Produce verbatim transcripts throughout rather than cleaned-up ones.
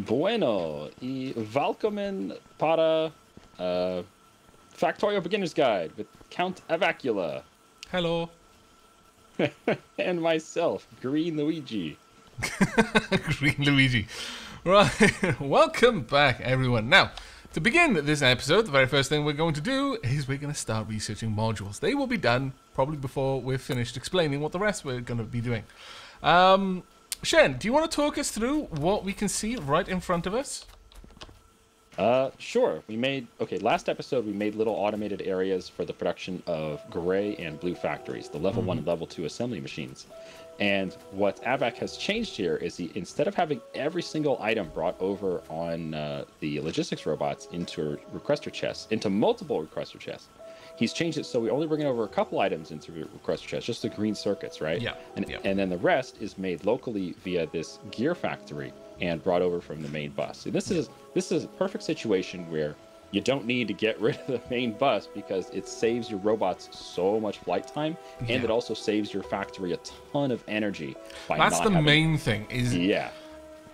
Bueno, y welcome para uh, Factorio Beginner's Guide with Count Avacula. Hello. And myself, Green Luigi. Green Luigi. Right, welcome back everyone. Now, to begin this episode, the very first thing we're going to do is we're going to start researching modules. They will be done probably before we're finished explaining what the rest we're going to be doing. Um... Shen, do you want to talk us through what we can see right in front of us? Uh, sure. We made, okay, last episode we made little automated areas for the production of gray and blue factories, the level mm. one and level two assembly machines. And what Aavak has changed here is he, instead of having every single item brought over on uh, the logistics robots into requester chests, into multiple requester chests, he's changed it so we only bring over a couple items into the requester chest, just the green circuits, right? Yeah. And, yeah. and then the rest is made locally via this gear factory and brought over from the main bus. And this is this is a perfect situation where you don't need to get rid of the main bus because it saves your robots so much flight time, and yeah. it also saves your factory a ton of energy. By That's not the having... main thing. Is yeah.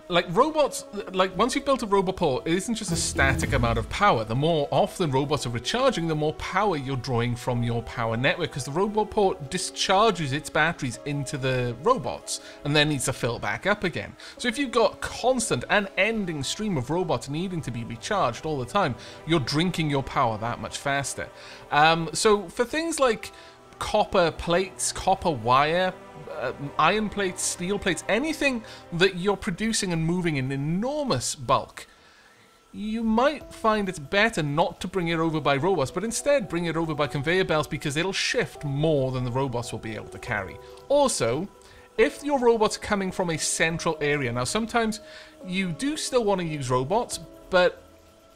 Like robots, like once you've built a roboport, it isn't just a static amount of power. The more often robots are recharging, the more power you're drawing from your power network, because the roboport discharges its batteries into the robots and then needs to fill back up again. So if you've got constant and ending stream of robots needing to be recharged all the time, you're drinking your power that much faster. Um, so for things like copper plates, copper wire, Uh, iron plates, steel plates, anything that you're producing and moving in enormous bulk, you might find it's better not to bring it over by robots, but instead bring it over by conveyor belts, because it'll shift more than the robots will be able to carry. Also, if your robots are coming from a central area, now sometimes you do still want to use robots, but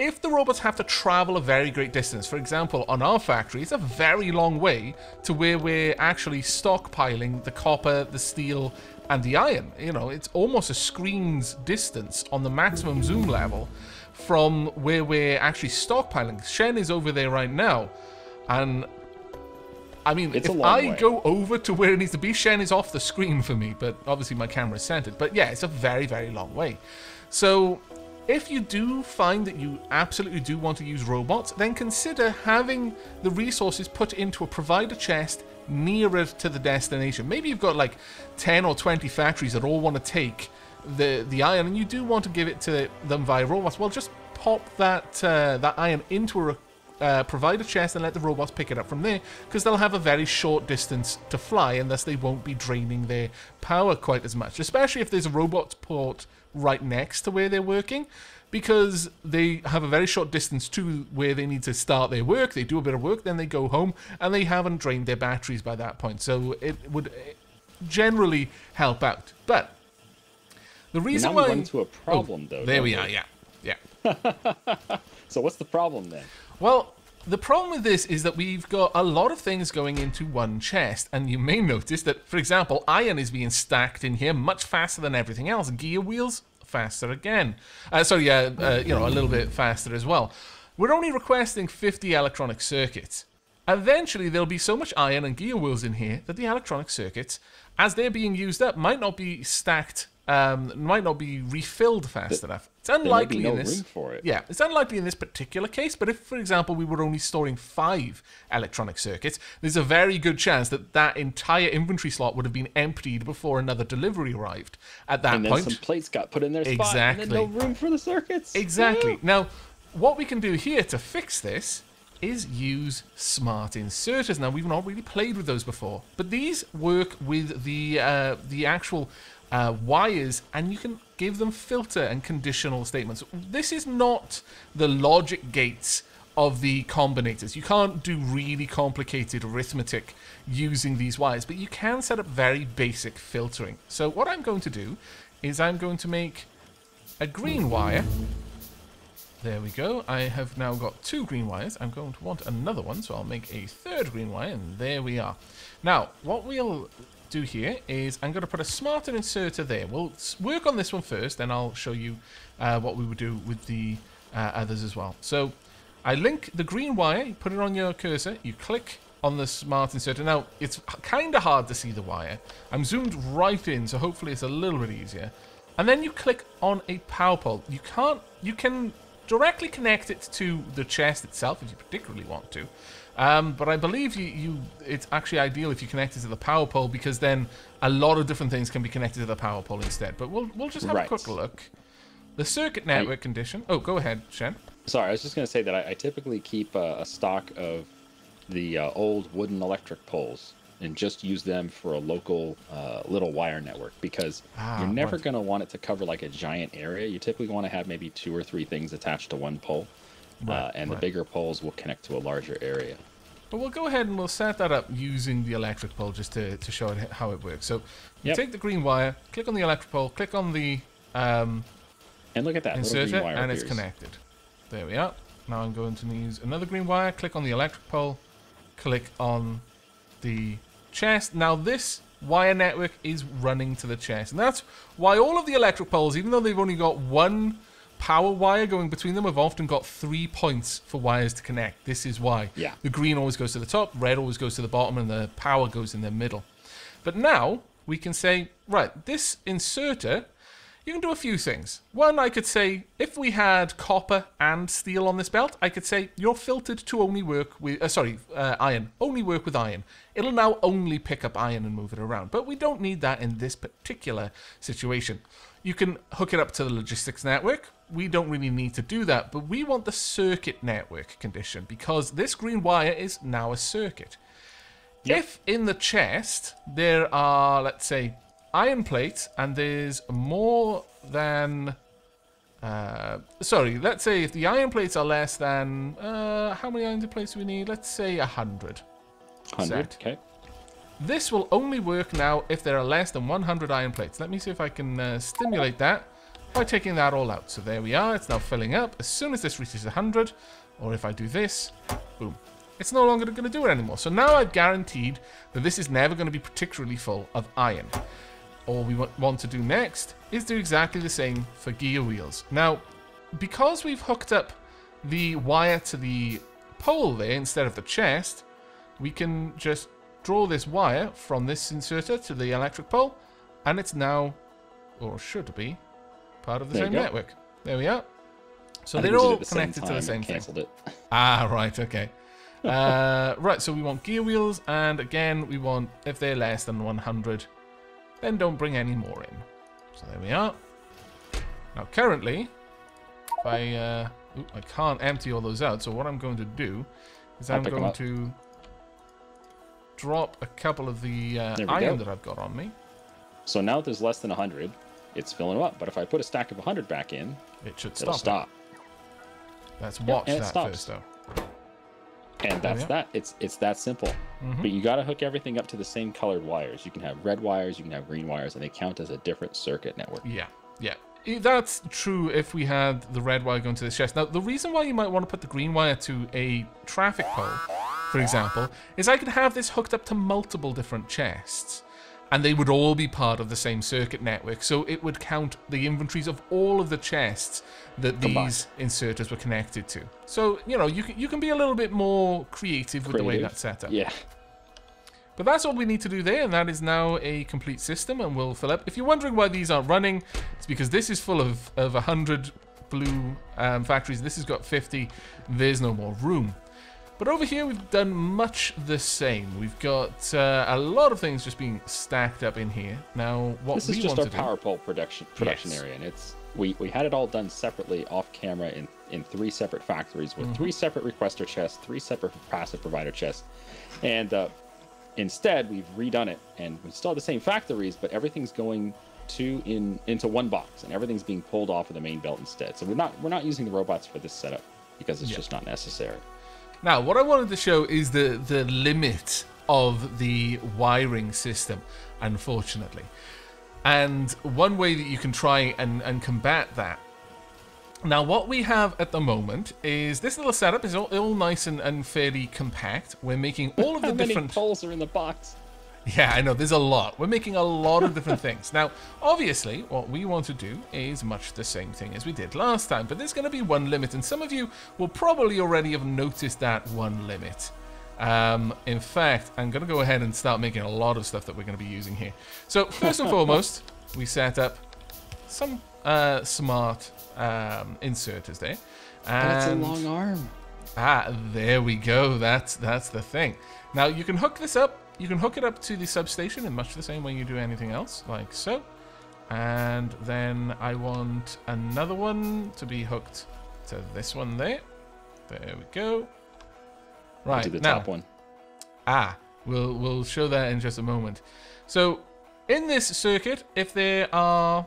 if the robots have to travel a very great distance, for example, on our factory, it's a very long way to where we're actually stockpiling the copper, the steel, and the iron. You know, it's almost a screen's distance on the maximum zoom level from where we're actually stockpiling. Shen is over there right now, and I mean, it's if I way. go over to where it needs to be, Shen is off the screen for me, but obviously my camera is centered. But yeah, it's a very, very long way. So if you do find that you absolutely do want to use robots, then consider having the resources put into a provider chest nearer to the destination. Maybe you've got like ten or twenty factories that all want to take the, the iron, and you do want to give it to them via robots. Well, just pop that, uh, that iron into a uh, provider chest and let the robots pick it up from there, because they'll have a very short distance to fly, and thus they won't be draining their power quite as much, especially if there's a robot port right next to where they're working, because they have a very short distance to where they need to start their work. They do a bit of work, then they go home, and they haven't drained their batteries by that point, so it would generally help out. But the reason now why we run into a problem oh, though there we, we are yeah yeah So what's the problem then? Well, the problem with this is that we've got a lot of things going into one chest, and you may notice that, for example, iron is being stacked in here much faster than everything else. Gear wheels, faster again. Uh, sorry, uh, uh, you know, a little bit faster as well. We're only requesting fifty electronic circuits. Eventually, there'll be so much iron and gear wheels in here that the electronic circuits, as they're being used up, might not be stacked, um, might not be refilled fast enough. It's unlikely no in this. Room for it. Yeah, it's unlikely in this particular case. But if, for example, we were only storing five electronic circuits, there's a very good chance that that entire inventory slot would have been emptied before another delivery arrived. At that and point, then some plates got put in their exactly. spot, and then no room for the circuits. Exactly. Yeah. Now, what we can do here to fix this is use smart inserters. Now, we've not really played with those before, but these work with the uh, the actual uh, wires, and you can give them filter and conditional statements. This is not the logic gates of the combinators. You can't do really complicated arithmetic using these wires, but you can set up very basic filtering. So what I'm going to do is I'm going to make a green wire. There we go. I have now got two green wires. I'm going to want another one, so I'll make a third green wire, and there we are. Now, what we'll do here is I'm going to put a smarter inserter there. We'll work on this one first, then I'll show you uh, what we would do with the uh, others as well. So I link the green wire, you put it on your cursor, you click on the smart inserter. Now, it's kind of hard to see the wire. I'm zoomed right in, so hopefully it's a little bit easier. and then you click on a power pole. You can't, you can directly connect it to the chest itself if you particularly want to, um, but I believe you, you it's actually ideal if you connect it to the power pole, because then a lot of different things can be connected to the power pole instead. But we'll we'll just have right. a quick look. The circuit network I, condition. Oh, go ahead, Shen. Sorry, I was just going to say that I, I typically keep uh, a stock of the uh, old wooden electric poles and just use them for a local uh, little wire network, because ah, you're never going to want it to cover like a giant area. You typically want to have maybe two or three things attached to one pole, right, uh, and right. the bigger poles will connect to a larger area. But we'll go ahead and we'll set that up using the electric pole just to, to show it how it works. So you yep. take the green wire, click on the electric pole, click on the... Um, and look at that. Insert it, wire and appears. It's connected. There we are. Now I'm going to use another green wire, click on the electric pole, click on the chest. Now this wire network is running to the chest. And that's why all of the electric poles, even though they've only got one power wire going between them, have often got three points for wires to connect. This is why. Yeah. The green always goes to the top, red always goes to the bottom, and the power goes in the middle. But now we can say, right, this inserter... You can do a few things. One, I could say, if we had copper and steel on this belt, I could say you're filtered to only work with, uh, sorry, uh, iron. Only work with iron. It'll now only pick up iron and move it around. But we don't need that in this particular situation. You can hook it up to the logistics network. We don't really need to do that, but we want the circuit network condition, because this green wire is now a circuit. Yep. If in the chest there are, let's say, iron plates, and there's more than uh sorry let's say if the iron plates are less than uh how many iron plates do we need? Let's say a hundred. One hundred. Okay, this will only work now if there are less than one hundred iron plates. Let me see if I can uh, stimulate that by taking that all out. So there we are, it's now filling up. As soon as this reaches one hundred, or if I do this, boom, it's no longer going to do it anymore. So now I've guaranteed that this is never going to be particularly full of iron. All we want to do next is do exactly the same for gear wheels. Now, because we've hooked up the wire to the pole there instead of the chest, we can just draw this wire from this inserter to the electric pole, and it's now, or should be, part of the same network. There we are. So they're all connected to the same thing. It. Ah, right, okay. uh, right, so we want gear wheels, and again, we want, if they're less than one hundred, then don't bring any more in. So there we are. Now currently, if I, uh, ooh, I can't empty all those out, so what I'm going to do is I'll I'm going to drop a couple of the uh, iron go. that I've got on me. So now there's less than one hundred, it's filling up, but if I put a stack of one hundred back in, it should stop. stop. Let's watch yep, that stops. first, though. And that's that. It's it's that simple. Mm-hmm. But you got to hook everything up to the same colored wires. You can have red wires, you can have green wires, and they count as a different circuit network. Yeah, yeah. That's true if we had the red wire going to the chest. Now, the reason why you might want to put the green wire to a traffic pole, for example, is I could have this hooked up to multiple different chests, and they would all be part of the same circuit network. So it would count the inventories of all of the chests that Combined. these inserters were connected to. So, you know, you can, you can be a little bit more creative, creative with the way that's set up. Yeah. But that's all we need to do there, and that is now a complete system, and we'll fill up. If you're wondering why these aren't running, it's because this is full of, of one hundred blue um, factories. This has got fifty. There's no more room. But over here, we've done much the same. We've got uh, a lot of things just being stacked up in here. Now, what this we is just want our to power do... pole production production yes. area, and it's we we had it all done separately off camera in in three separate factories with mm-hmm. three separate requester chests, three separate passive provider chests, and uh, instead we've redone it, and we still have the same factories, but everything's going to in into one box, and everything's being pulled off of the main belt instead. So we're not we're not using the robots for this setup because it's yep. just not necessary. Now, what I wanted to show is the, the limit of the wiring system, unfortunately. And one way that you can try and, and combat that. Now, what we have at the moment is this little setup is all, all nice and, and fairly compact. We're making all of the How different... How many poles are in the box? Yeah, I know. There's a lot. We're making a lot of different things. Now, obviously, what we want to do is much the same thing as we did last time, but there's going to be one limit, and some of you will probably already have noticed that one limit. Um, in fact, I'm going to go ahead and start making a lot of stuff that we're going to be using here. So, first and foremost, we set up some uh, smart um, inserters there. And that's a long arm. Ah, there we go. That's that's the thing. Now you can hook this up. You can hook it up to the substation in much the same way you do anything else, like so. And then I want another one to be hooked to this one there. There we go. Right, to the now, top one. Ah, we'll we'll show that in just a moment. So in this circuit, if there are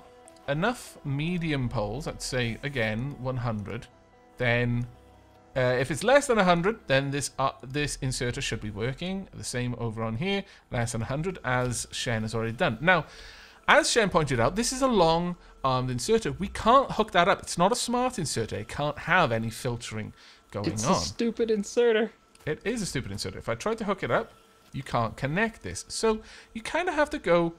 enough medium poles, let's say again one hundred, then uh, if it's less than one hundred, then this uh, this inserter should be working. The same over on here, less than one hundred, as Shen has already done. Now, as Shen pointed out, this is a long armed inserter. We can't hook that up. It's not a smart inserter. It can't have any filtering going on. It's a stupid inserter. It is a stupid inserter. If I try to hook it up, you can't connect this. So you kind of have to go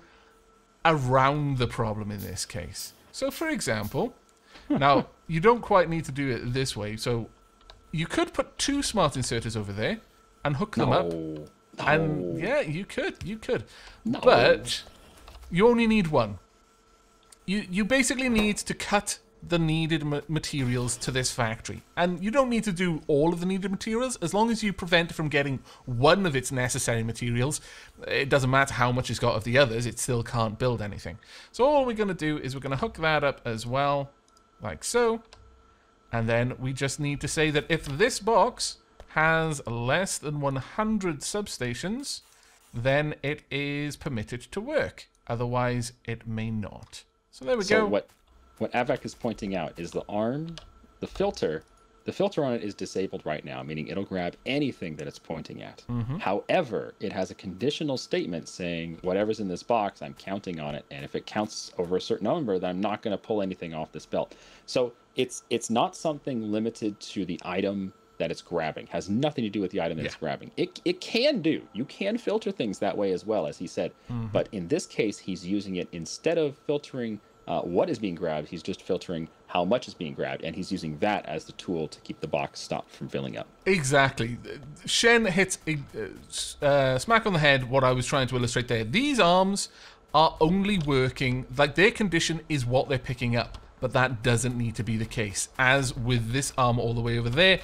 around the problem in this case. So for example, now you don't quite need to do it this way. So you could put two smart inserters over there and hook them no. up. No. And yeah, you could. You could. No. But you only need one. You, you basically need to cut the needed ma materials to this factory. And you don't need to do all of the needed materials. As long as you prevent from getting one of its necessary materials, it doesn't matter how much it's got of the others, it still can't build anything. So all we're going to do is we're going to hook that up as well, like so. And then we just need to say that if this box has less than one hundred substations, then it is permitted to work. Otherwise, it may not. So there we so go. What What Aavak is pointing out is the arm, the filter, the filter on it is disabled right now, meaning it'll grab anything that it's pointing at. Mm-hmm. However, it has a conditional statement saying whatever's in this box, I'm counting on it. And if it counts over a certain number, then I'm not going to pull anything off this belt. So it's it's not something limited to the item that it's grabbing. It has nothing to do with the item that yeah. it's grabbing. It, it can do. You can filter things that way as well, as he said. Mm-hmm. But in this case, he's using it instead of filtering Uh, what is being grabbed, he's just filtering how much is being grabbed, and he's using that as the tool to keep the box stopped from filling up. Exactly. Shen hits a uh, smack on the head what I was trying to illustrate there. These arms are only working, like their condition is what they're picking up, but that doesn't need to be the case. As with this arm all the way over there,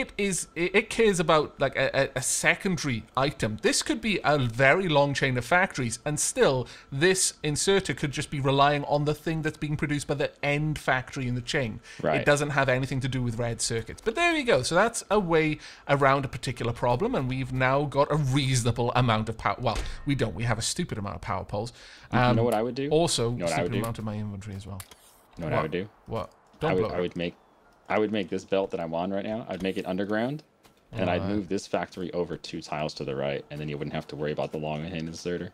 it is. It cares about like a, a secondary item. This could be a very long chain of factories, and still, this inserter could just be relying on the thing that's being produced by the end factory in the chain. Right. It doesn't have anything to do with red circuits. But there we go. So that's a way around a particular problem, and we've now got a reasonable amount of power. Well, we don't. We have a stupid amount of power poles. Um, you know what I would do? Also, you know stupid do? amount of my inventory as well. You know what, what I would do? What? Don't I would, blow it. I would make. I would make this belt that I'm on right now, I'd make it underground, and right. I'd move this factory over two tiles to the right, and then you wouldn't have to worry about the long hand inserter.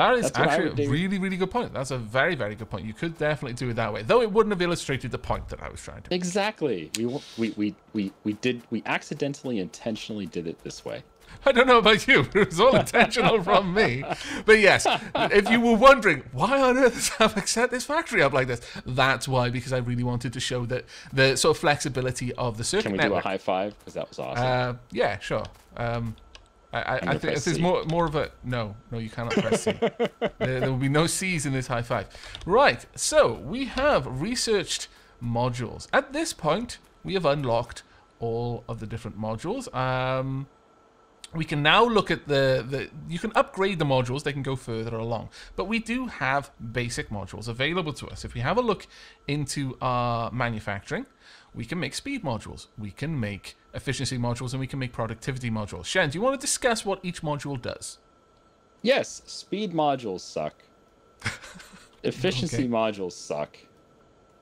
That is That's actually a really, really good point. That's a very, very good point. You could definitely do it that way, though it wouldn't have illustrated the point that I was trying to make. Exactly. We, we, we, we, we, did, we accidentally, intentionally did it this way. I don't know about you, but it was all intentional from me. But yes, if you were wondering, why on earth does Aavak set this factory up like this? That's why, because I really wanted to show that the sort of flexibility of the circuit network. Can we network. do a high five? Because that was awesome. Uh, yeah, sure. Um, I, I, I think if there's more, more of a... No, no, you cannot press C. there, there will be no C's in this high five. Right, so we have researched modules. At this point, we have unlocked all of the different modules. Um... We can now look at the, the, you can upgrade the modules, they can go further along. But we do have basic modules available to us. If we have a look into our manufacturing, we can make speed modules, we can make efficiency modules, and we can make productivity modules. Shen, do you want to discuss what each module does? Yes, speed modules suck. Efficiency okay. modules suck.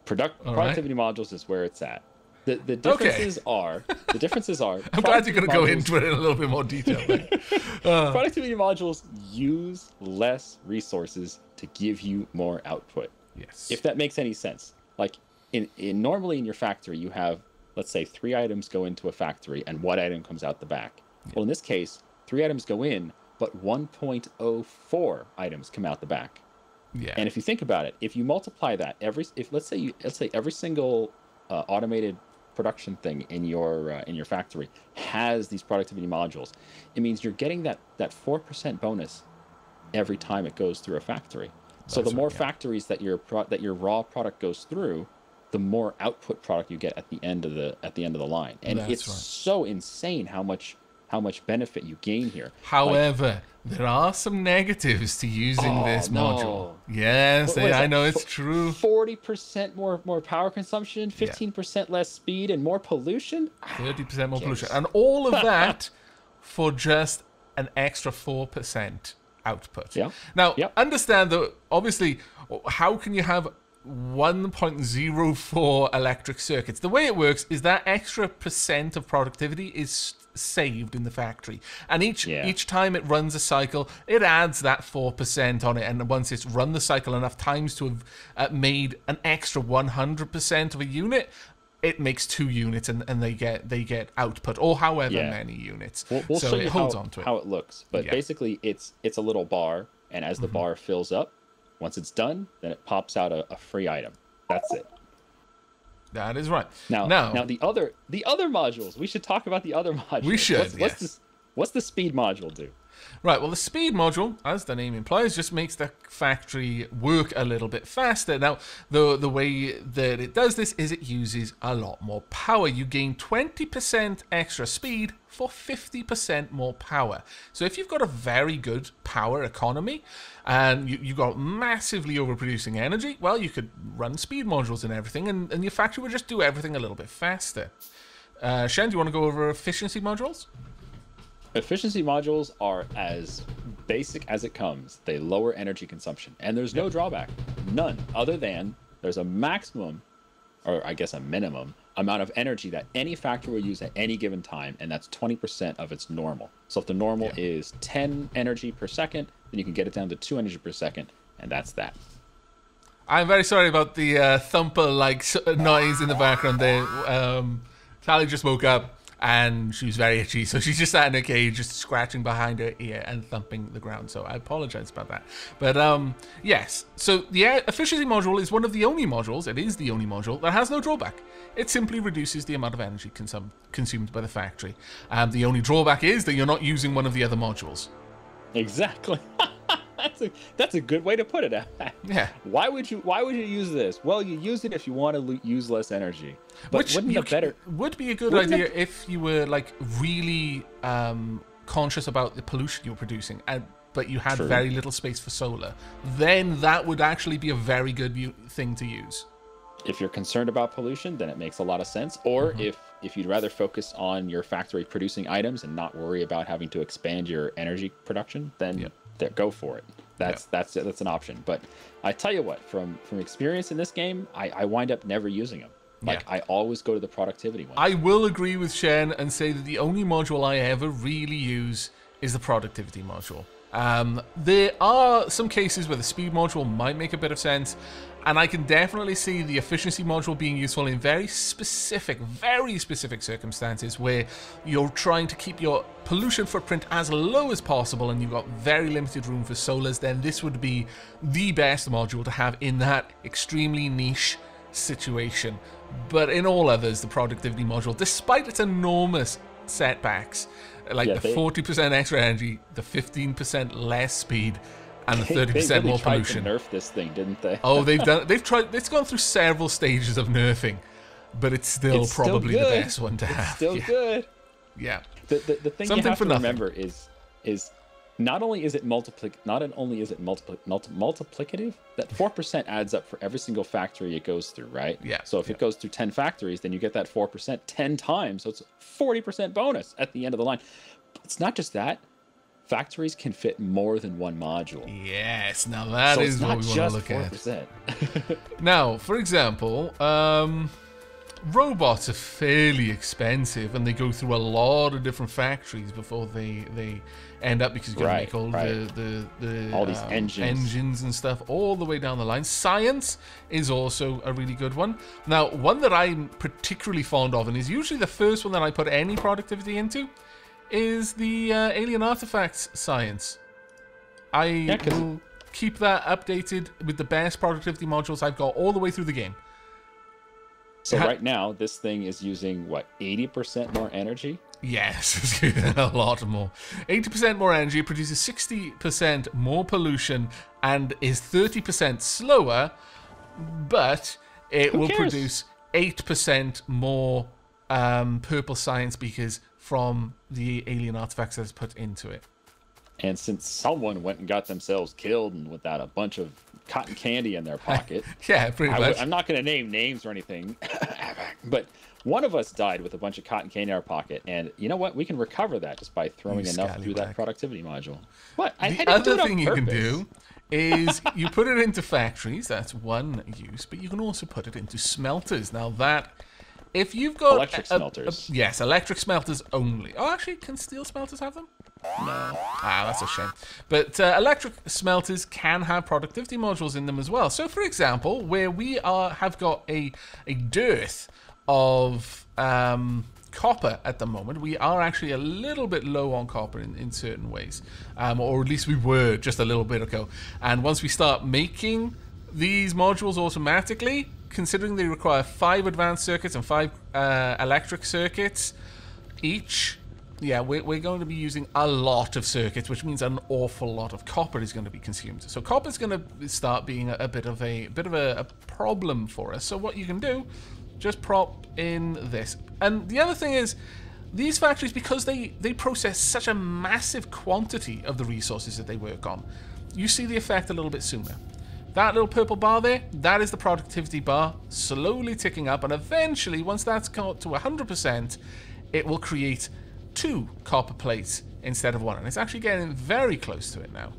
Product, productivity right. modules is where it's at. The, the differences okay. are, the differences are... I'm glad you're going to go into it in a little bit more detail. uh. Productivity modules use less resources to give you more output. Yes. If that makes any sense. Like, in, in normally in your factory, you have, let's say, three items go into a factory, and one item comes out the back. Yeah. Well, in this case, three items go in, but one point oh four items come out the back. Yeah. And if you think about it, if you multiply that, every if let's say you let's say every single uh, automated production thing in your uh, in your factory has these productivity modules, it means you're getting that that four percent bonus every time it goes through a factory. So That's the more right, yeah. factories that your pro that your raw product goes through, the more output product you get at the end of the at the end of the line. And That's it's right. so insane how much how much benefit you gain here. However, like, there are some negatives to using oh, this module. No. Yes, what, what I know it's true. Forty percent more more power consumption, fifteen percent yeah. less speed, and more pollution. Thirty percent more yes. pollution, and all of that for just an extra four percent output. Yeah. Now yeah. understand that obviously, how can you have one point zero four electric circuits? The way it works is that extra percent of productivity is saved in the factory, and each yeah. each time it runs a cycle, it adds that four percent on it, and once it's run the cycle enough times to have uh, made an extra one hundred percent of a unit, it makes two units, and, and they get they get output, or however yeah. many units. We'll, we'll so show it you holds how, on to it. how it looks, but yeah. basically it's it's a little bar, and as the mm-hmm. bar fills up, once it's done, then it pops out a, a free item. That's it. That is right. Now, now, now the other the other modules. We should talk about the other modules. We should. What's, yes. what's, the, what's the speed module do? Right. Well, the speed module, as the name implies, just makes the factory work a little bit faster. Now, the the way that it does this is it uses a lot more power. You gain twenty percent extra speed for fifty percent more power. So if you've got a very good power economy and you, you've got massively overproducing energy, well, you could run speed modules and everything, and, and your factory would just do everything a little bit faster. Uh, Shen, do you want to go over efficiency modules? Efficiency modules are as basic as it comes. They lower energy consumption, and there's no drawback, none, other than there's a maximum, or I guess a minimum, amount of energy that any factory will use at any given time, and that's twenty percent of its normal. So if the normal yeah. is ten energy per second, then you can get it down to two energy per second, and that's that. I'm very sorry about the uh, thumper-like noise in the background there. Um, Tali just woke up, and she was very itchy, so she's just sat in her cage, just scratching behind her ear and thumping the ground. So I apologize about that. But um, yes, so the efficiency module is one of the only modules, it is the only module, that has no drawback. It simply reduces the amount of energy consum consumed by the factory. Um, the only drawback is that you're not using one of the other modules. Exactly. That's a, that's a good way to put it. Yeah. Why would you Why would you use this? Well, you use it if you want to use less energy. But Which wouldn't a better would be a good idea it... if you were like really um, conscious about the pollution you're producing, and but you had True. very little space for solar. Then that would actually be a very good thing to use. If you're concerned about pollution, then it makes a lot of sense. Or mm-hmm. if if you'd rather focus on your factory producing items and not worry about having to expand your energy production, then. Yeah. There, go for it. That's yeah. that's that's an option. But I tell you what, from from experience in this game, I, I wind up never using them. Like yeah. I always go to the productivity one. I will agree with Shen and say that the only module I ever really use is the productivity module. Um, there are some cases where the speed module might make a bit of sense, and I can definitely see the efficiency module being useful in very specific, very specific circumstances where you're trying to keep your pollution footprint as low as possible and you've got very limited room for solars. Then this would be the best module to have in that extremely niche situation. But in all others, the productivity module, despite its enormous setbacks, like yeah, the forty percent extra energy, the fifteen percent less speed, and the thirty percent really more pollution. They tried to nerf this thing, didn't they? Oh, they've done. They've tried. It's gone through several stages of nerfing, but it's still it's probably still the best one to it's have. Still yeah. good. Yeah. The the, the thing Something you have to nothing. remember is is not only is it multiplic not only is it multipli multi multiplicative. That four percent adds up for every single factory it goes through, right? Yeah. So if yeah. it goes through ten factories, then you get that four percent ten times. So it's forty percent bonus at the end of the line. But it's not just that. Factories can fit more than one module. Yes, now that so is what we want to look four percent. At. Now, for example, um, robots are fairly expensive, and they go through a lot of different factories before they they end up, because you've got right, to make all right. the, the, the all these um, engines. engines and stuff all the way down the line. Science is also a really good one. Now, one that I'm particularly fond of, and is usually the first one that I put any productivity into, is the uh, alien artifacts science. I yeah, will keep that updated with the best productivity modules I've got all the way through the game. So ha right now, this thing is using, what, eighty percent more energy? Yes, a lot more. eighty percent more energy, produces sixty percent more pollution, and is thirty percent slower, but it Who will cares? produce eight percent more um, purple science beakers from the alien artifacts that's put into it. And since someone went and got themselves killed and without a bunch of cotton candy in their pocket. yeah, pretty I much. I'm not going to name names or anything, but one of us died with a bunch of cotton candy in our pocket. And you know what? We can recover that just by throwing you enough through that productivity module. What? I had to do it on purpose. The other thing you can do is you put it into factories. That's one use. But you can also put it into smelters. Now that... If you've got electric a, smelters, a, yes, electric smelters only. Oh, actually, can steel smelters have them? No. Ah, that's a shame. But uh, electric smelters can have productivity modules in them as well. So, for example, where we are have got a a dearth of um, copper at the moment, we are actually a little bit low on copper in, in certain ways, um, or at least we were just a little bit ago. And once we start making these modules automatically, considering they require five advanced circuits and five uh, electric circuits each, yeah, we're, we're going to be using a lot of circuits, which means an awful lot of copper is going to be consumed. So copper is going to start being a, a bit of a bit of a, a problem for us. So what you can do, just prop in this. And the other thing is, these factories, because they they process such a massive quantity of the resources that they work on, you see the effect a little bit sooner. That little purple bar there, that is the productivity bar, slowly ticking up, and eventually, once that's got to one hundred percent, it will create two copper plates instead of one. And it's actually getting very close to it now.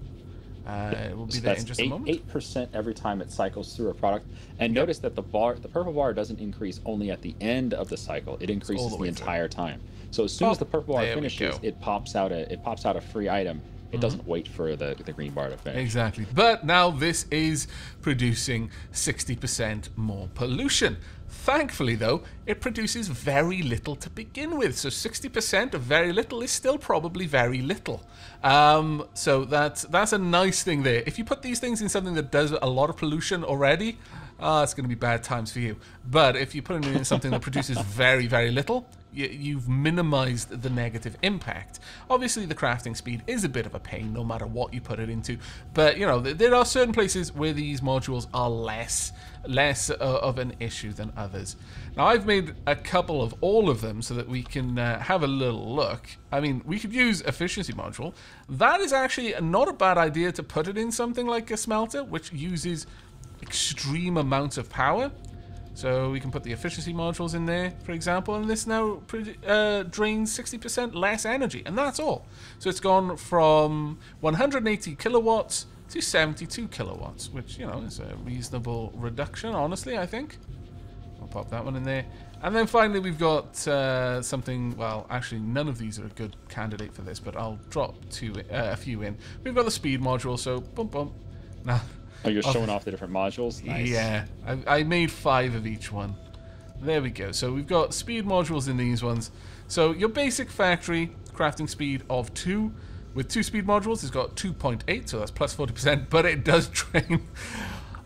Uh, it will be so there in just eight, a moment. eight percent every time it cycles through a product. And yep. Notice that the bar, the purple bar doesn't increase only at the end of the cycle. It increases the, the entire through. time. So as soon oh, as the purple bar finishes, it pops out a it pops out a free item. It doesn't wait for the, the green bar to finish. Exactly. But now this is producing sixty percent more pollution. Thankfully, though, it produces very little to begin with. So sixty percent of very little is still probably very little. Um, so that's, that's a nice thing there. If you put these things in something that does a lot of pollution already, uh, it's going to be bad times for you. But if you put it in something that produces very, very little... You've minimized the negative impact. Obviously, the crafting speed is a bit of a pain, no matter what you put it into. But, you know, there are certain places where these modules are less, less uh, of an issue than others. Now, I've made a couple of all of them so that we can uh, have a little look. I mean, we could use efficiency module. That is actually not a bad idea to put it in something like a smelter, which uses extreme amounts of power. So we can put the efficiency modules in there, for example, and this now uh, drains sixty percent less energy, and that's all. So it's gone from one hundred eighty kilowatts to seventy-two kilowatts, which, you know, is a reasonable reduction, honestly, I think. I'll pop that one in there. And then finally we've got uh, something, well, actually none of these are a good candidate for this, but I'll drop two, uh, a few in. We've got the speed module, so boom, boom. Now... Oh, you're showing off the different modules? Nice. Yeah. I, I made five of each one. There we go. So we've got speed modules in these ones. So your basic factory, crafting speed of two. With two speed modules, it's got two point eight, so that's plus forty percent, but it does drain,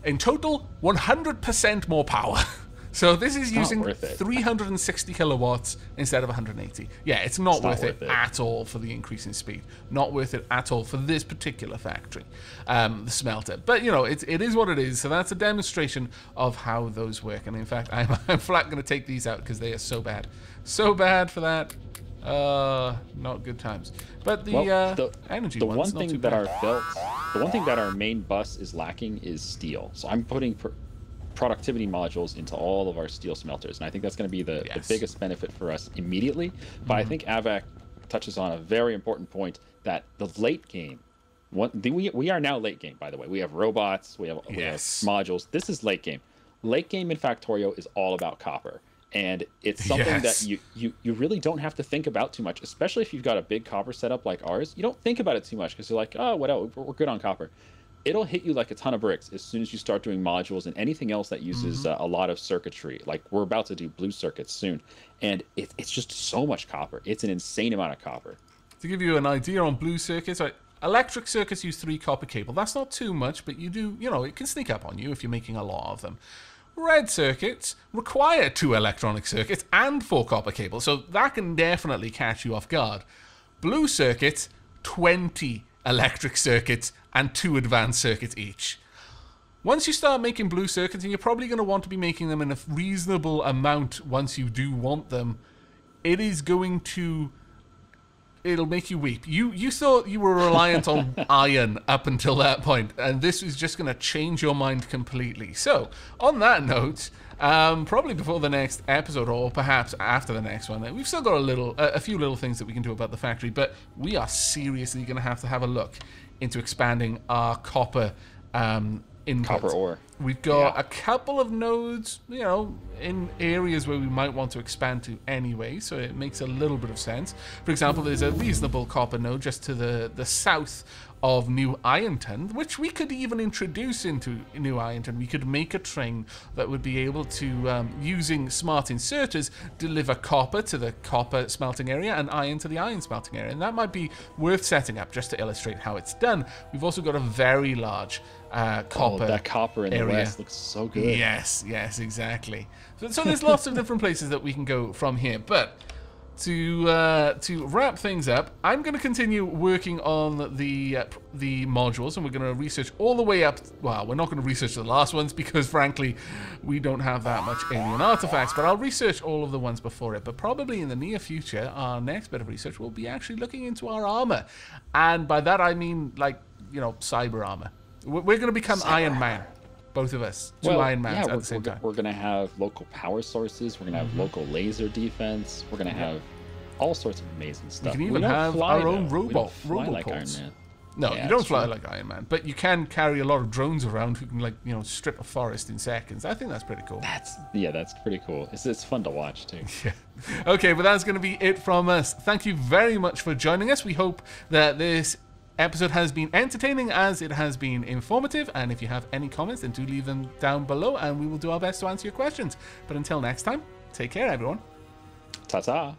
in total, one hundred percent more power. So this is using three hundred sixty kilowatts instead of one hundred eighty. Yeah, it's not, it's not worth, worth it, it at all for the increase in speed. Not worth it at all for this particular factory, um, the smelter. But, you know, it, it is what it is. So that's a demonstration of how those work. And, in fact, I'm, I'm flat going to take these out because they are so bad. So bad for that. Uh, not good times. But the, well, uh, the energy the one's one thing not that bad. our belt, The one thing that our main bus is lacking is steel. So I'm putting... Per productivity modules into all of our steel smelters, and I think that's going to be the, yes. the biggest benefit for us immediately. But mm-hmm. I think Aavak touches on a very important point, that the late game, one, the, we, we are now late game, by the way. We have robots, we have, yes. we have modules. This is late game. Late game in Factorio is all about copper, and it's something yes. that you, you, you really don't have to think about too much, especially if you've got a big copper setup like ours. You don't think about it too much because you're like, oh, what else? We're good on copper. It'll hit you like a ton of bricks as soon as you start doing modules and anything else that uses mm-hmm. uh, a lot of circuitry. Like, we're about to do blue circuits soon, and it, it's just so much copper. It's an insane amount of copper. To give you an idea on blue circuits, right, electric circuits use three copper cable. That's not too much, but you do, you know, it can sneak up on you if you're making a lot of them. red circuits require two electronic circuits and four copper cables, so that can definitely catch you off guard. Blue circuits, twenty electric circuits and two advanced circuits each. Once you start making blue circuits, and you're probably going to want to be making them in a reasonable amount once you do want them, it is going to... it'll make you weep. You you thought you were reliant on iron up until that point, and this is just going to change your mind completely. So, on that note, um, probably before the next episode, or perhaps after the next one, we've still got a little, a, a few little things that we can do about the factory, but we are seriously going to have to have a look into expanding our copper um input. Copper ore. We've got yeah. a couple of nodes, you know, in areas where we might want to expand to anyway, so it makes a little bit of sense. For example, there's a reasonable copper node just to the, the south of New Ironton, which we could even introduce into New Ironton. We could make a train that would be able to, um, using smart inserters, deliver copper to the copper smelting area and iron to the iron smelting area. And that might be worth setting up just to illustrate how it's done. We've also got a very large uh, copper area. Oh, that copper in the west looks so good. Yes, yes, exactly. So, so there's lots of different places that we can go from here, but... To uh, to wrap things up, I'm going to continue working on the uh, the modules, and we're going to research all the way up. Well, we're not going to research the last ones because, frankly, we don't have that much alien artifacts. But I'll research all of the ones before it. But probably in the near future, our next bit of research will be actually looking into our armor, and by that I mean, like, you know, cyber armor. We're going to become cyber Iron Man. Both of us, two well, Iron Mans yeah, at we're, the same we're, time. We're going to have local power sources. We're going to have mm-hmm. local laser defense. We're going to yeah. have all sorts of amazing stuff. We can even we have our though. own robot. Fly like Iron Man. No, yeah, you don't fly true. like Iron Man, but you can carry a lot of drones around who can, like, you know, strip a forest in seconds. I think that's pretty cool. That's yeah, that's pretty cool. It's it's fun to watch too. Yeah. Okay, but that's going to be it from us. Thank you very much for joining us. We hope that this episode has been entertaining as it has been informative, and if you have any comments, then do leave them down below and we will do our best to answer your questions. But until next time, take care everyone. Ta-ta.